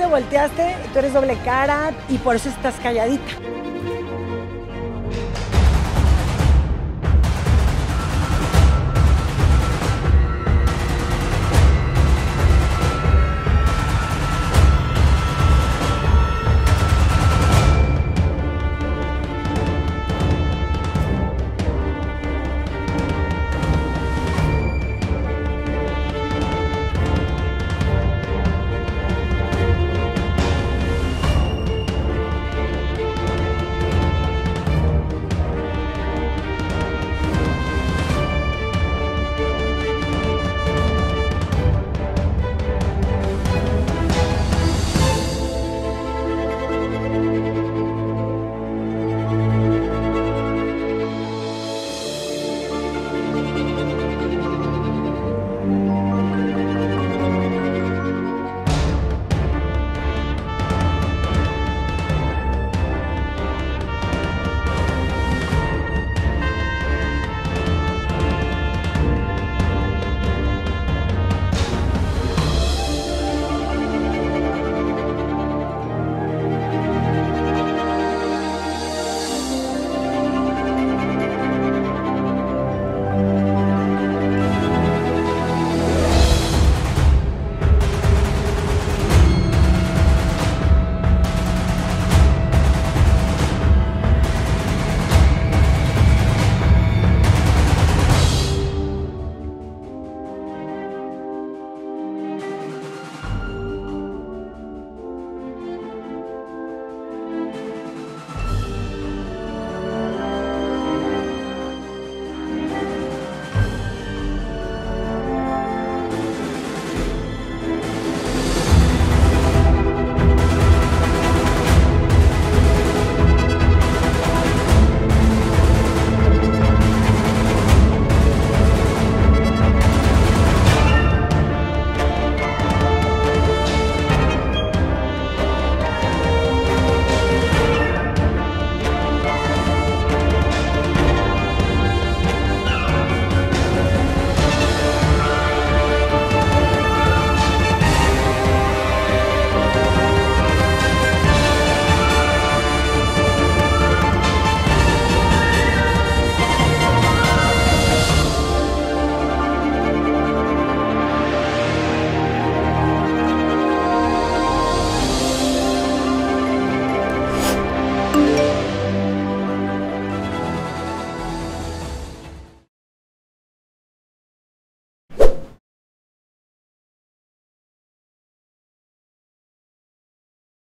te volteaste, tú eres doble cara y por eso estás calladita.